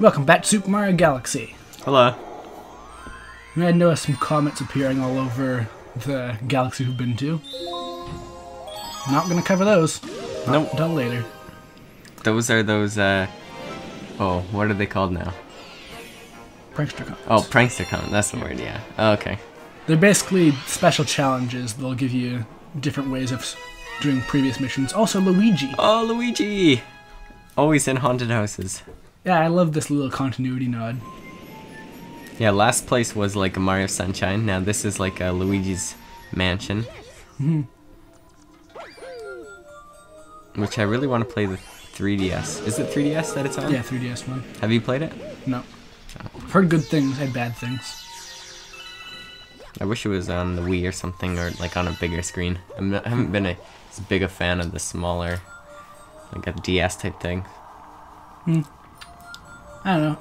Welcome back to Super Mario Galaxy. Hello. I noticed some comments appearing all over the galaxy we've been to. Not gonna cover those. Nope. Until later. Those are those, oh, what are they called now? Prankster comments. Oh, prankster comments, that's the word, yeah. Oh, okay. They're basically special challenges. They'll give you different ways of doing previous missions. Also, Luigi. Oh, Luigi! Always in haunted houses. Yeah, I love this little continuity nod. Yeah, last place was like a Mario Sunshine. Now this is like a Luigi's Mansion. Mm-hmm. Which I really want to play the 3DS. Is it 3DS that it's on? Yeah, 3DS one. Have you played it? No. Oh. I've heard good things and bad things. I wish it was on the Wii or something, or like on a bigger screen. I haven't been as big a fan of the smaller, like a DS type thing. Hmm. I don't know.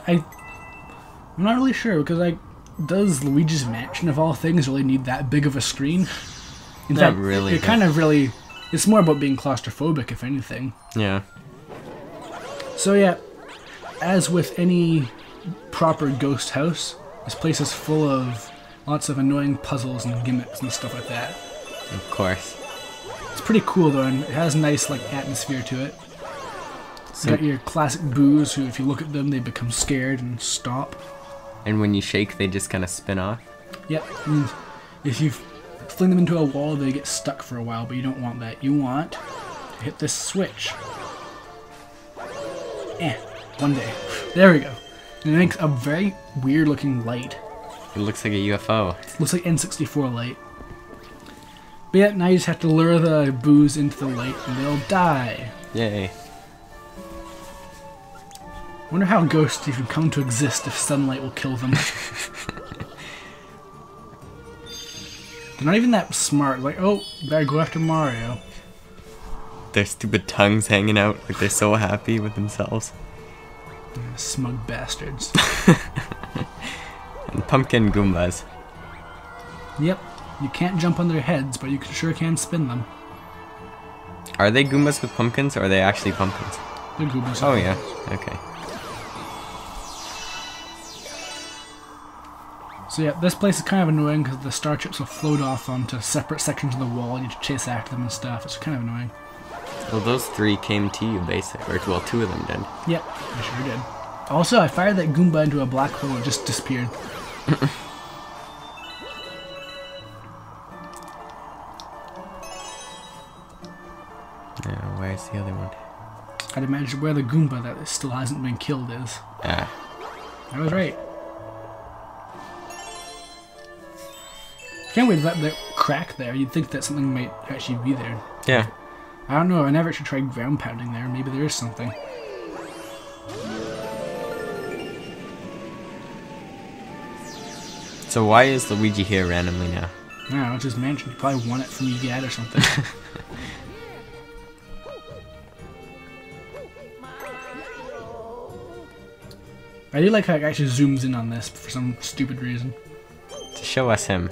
I'm not really sure, because like, does Luigi's Mansion of all things really need that big of a screen? In fact, really. It kind of really. It's more about being claustrophobic, if anything. Yeah. So yeah, as with any proper ghost house, this place is full of lots of annoying puzzles and gimmicks and stuff like that. Of course. It's pretty cool though, and it has nice like atmosphere to it. So, you got your classic boos who, if you look at them, they become scared and stop. And when you shake, they just kind of spin off? Yep. And if you fling them into a wall, they get stuck for a while, but you don't want that. You want to hit this switch. One day. There we go. And it makes a very weird-looking light. It looks like a UFO. It looks like N64 light. But yeah, now you just have to lure the boos into the light, and they'll die. Yay. I wonder how ghosts even come to exist if sunlight will kill them. They're not even that smart. Like, oh, better go after Mario. Their stupid tongues hanging out. Like, they're so happy with themselves. Yeah, smug bastards. And pumpkin Goombas. Yep. You can't jump on their heads, but you sure can spin them. Are they Goombas with pumpkins, or are they actually pumpkins? They're Goombas. Oh, yeah. Okay. So yeah, this place is kind of annoying because the star chips will float off onto separate sections of the wall and you have to chase after them and stuff. It's kind of annoying. Well, those three came to you, basically. Or, well, two of them did. Yep, they sure did. Also, I fired that Goomba into a black hole and it just disappeared. Now, where's the other one? I'd imagine where the Goomba that still hasn't been killed is. Ah. I was right. Can't wait for that crack there. You'd think that something might actually be there. Yeah. I don't know. I never should try ground pounding there. Maybe there is something. So why is Luigi here randomly now? I don't know. It's his mansion. He probably won it from Yu-Gi or something. I do like how it actually zooms in on this for some stupid reason. To show us him.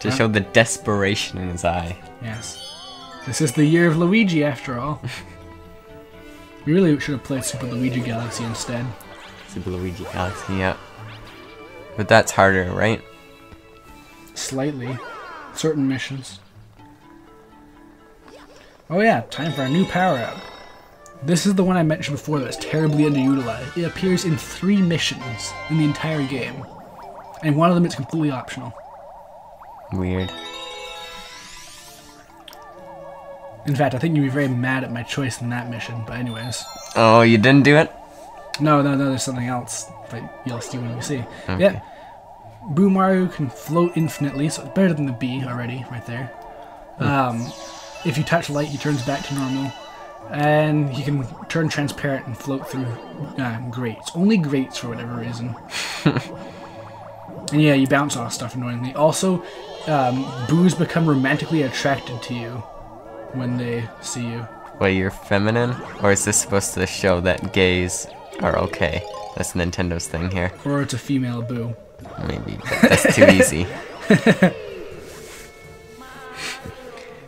To show the desperation in his eye. Yes. This is the year of Luigi, after all. We really should have played Super Luigi Galaxy instead. Super Luigi Galaxy, yeah. But that's harder, right? Slightly. Certain missions. Oh yeah, time for our new power-up. This is the one I mentioned before that's terribly underutilized. It appears in 3 missions in the entire game. And one of them is completely optional. Weird. In fact, I think you'd be very mad at my choice in that mission, but anyways. Oh, you didn't do it? No, there's something else, but you'll see when we see. Okay. Yeah. Boo Mario can float infinitely, so it's better than the B already, right there. If you touch light, he turns back to normal. And he can turn transparent and float through grates. Only grates for whatever reason. And yeah, you bounce off stuff annoyingly. Also, boos become romantically attracted to you when they see you. Wait, you're feminine? Or is this supposed to show that gays are okay? That's Nintendo's thing here. Or it's a female boo. Maybe, but that's too easy.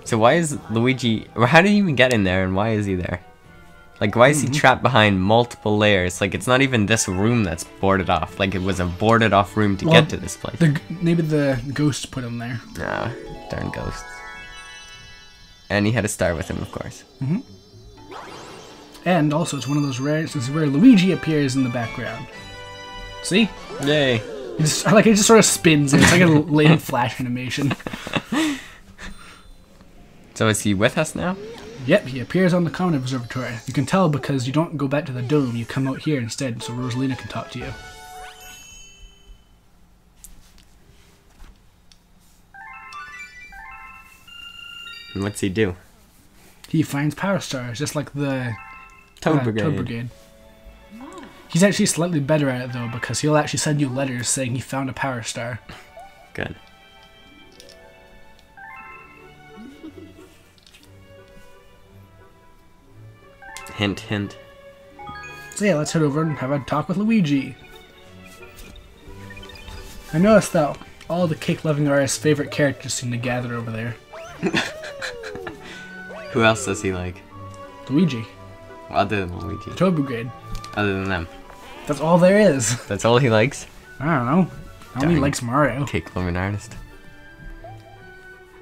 So why is Luigi... How did he even get in there, and why is he there? Like, why is he trapped behind multiple layers? Like, it's not even this room that's boarded off. Like, it was a boarded off room to get to this place. Maybe the ghost put him there. Ah, darn ghosts. And he had a star with him, of course. Mm-hmm. And also, it's one of those rare instances where Luigi appears in the background. See? Yay. He just sort of spins in. It's like a late flash animation. So is he with us now? Yep, he appears on the Common Observatory. You can tell because you don't go back to the dome, you come out here instead, so Rosalina can talk to you. And what's he do? He finds power stars, just like the Toad Brigade. Toad Brigade. He's actually slightly better at it, though, because he'll actually send you letters saying he found a power star. Good. Hint, hint. So yeah, let's head over and have a talk with Luigi. I noticed, though, all the cake-loving artist's favorite characters seem to gather over there. Who else does he like? Luigi. Well, other than Luigi. Toad Brigade. Other than them. That's all there is. That's all he likes? I don't know. I only likes Mario. Cake-loving artist.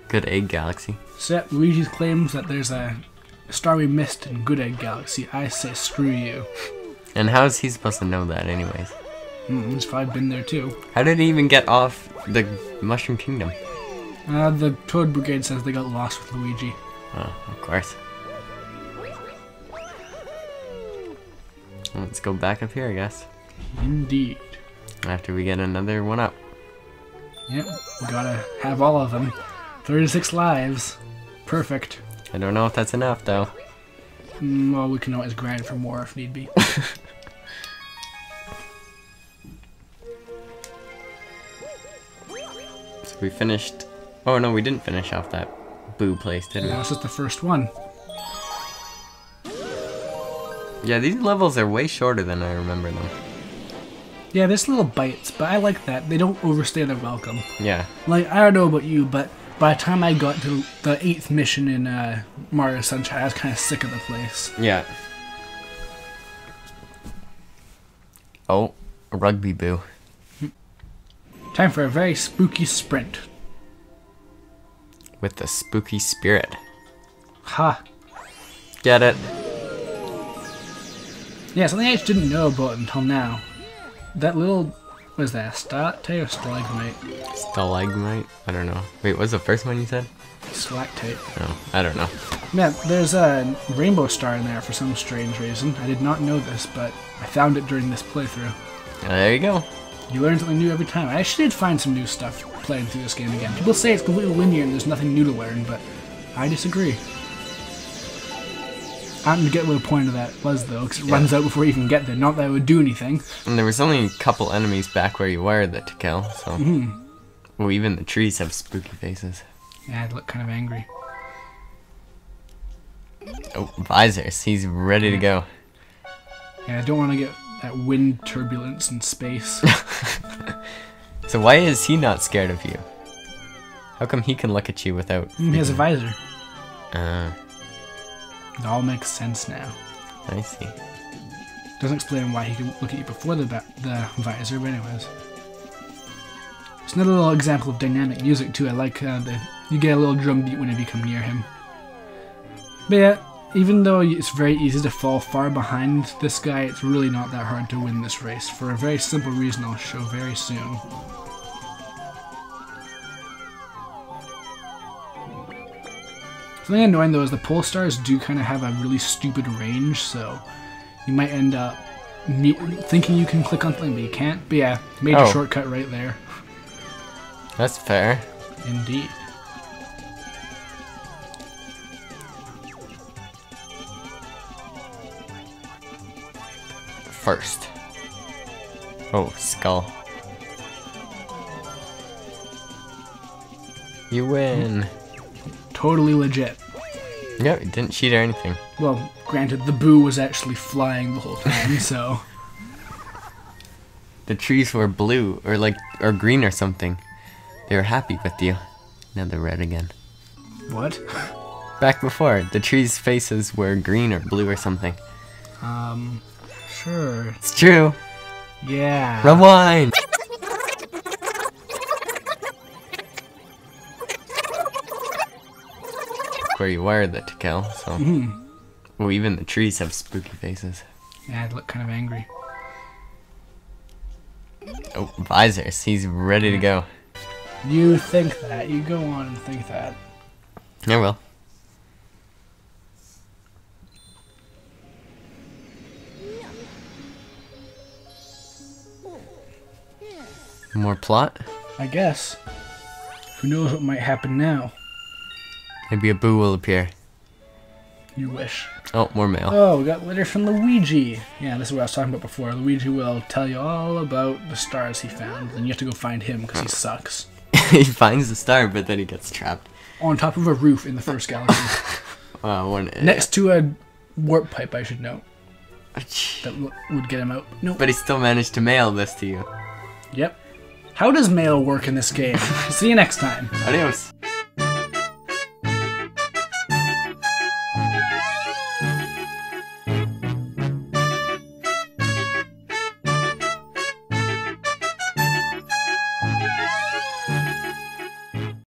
Good Egg Galaxy. So yeah, Luigi claims that there's a star we missed in Good Egg Galaxy. I say screw you. And how is he supposed to know that anyways? He's probably been there too. How did he even get off the Mushroom Kingdom? The Toad Brigade says they got lost with Luigi. Oh, of course. Let's go back up here, I guess. Indeed. After we get another one up. Yep, we gotta have all of them. 36 lives. Perfect. I don't know if that's enough, though. Well, we can always grind for more if need be. So we finished... Oh, no, we didn't finish off that Boo place, did we? No, this is the first one. Yeah, these levels are way shorter than I remember them. Yeah, there's little bites, but I like that. They don't overstay their welcome. Yeah. Like, I don't know about you, but... by the time I got to the 8th mission in Mario Sunshine, I was kind of sick of the place. Yeah. Oh, a rugby Boo. Time for a very spooky sprint. With the spooky spirit. Ha. Get it. Yeah, something I just didn't know about until now. That little... what is that, Stalactite or Stalagmite? Stalagmite? I don't know. Wait, what was the first one you said? Stalactite. Oh, I don't know. Man, there's a rainbow star in there for some strange reason. I did not know this, but I found it during this playthrough. There you go. You learn something new every time. I actually did find some new stuff playing through this game again. People say it's completely linear and there's nothing new to learn, but I disagree. I didn't get what the point of that was, though, because it runs out before you can get there. Not that it would do anything. And there was only a couple enemies back where you were that to kill, so... Well, even the trees have spooky faces. Yeah, they look kind of angry. Oh, visors. He's ready to go. Yeah, I don't want to get that wind turbulence in space. So why is he not scared of you? How come he can look at you without... he has a visor. It all makes sense now. I see. Doesn't explain why he could look at you before the visor, but anyways. It's another little example of dynamic music, too. I like you get a little drum beat whenever you come near him. But yeah, even though it's very easy to fall far behind this guy, it's really not that hard to win this race. For a very simple reason I'll show very soon. Something annoying, though, is the pole stars do kind of have a really stupid range, so you might end up thinking you can click on something, but you can't. But yeah, major shortcut right there. That's fair. Indeed. First. Oh, skull. You win. Totally legit. Yep, it didn't cheat or anything. Well, granted, the Boo was actually flying the whole time, so... The trees were blue, or like, or green or something. They were happy with you. Now they're red again. What? Back before, the trees' faces were green or blue or something. Sure. It's true. Yeah. Rewind! Where you wired that to Kel, so... Well, even the trees have spooky faces. Yeah, they look kind of angry. Oh, visors. He's ready to go. You think that. You go on and think that. I will. More plot? I guess. Who knows what might happen now? Maybe a Boo will appear. You wish. Oh, more mail. Oh, we got letter from Luigi. Yeah, this is what I was talking about before. Luigi will tell you all about the stars he found, and you have to go find him because he sucks. He finds the star, but then he gets trapped. On top of a roof in the first galaxy. Wow, one idiot. Next to a warp pipe, I should note. That would get him out. Nope. But he still managed to mail this to you. Yep. How does mail work in this game? See you next time. Adios.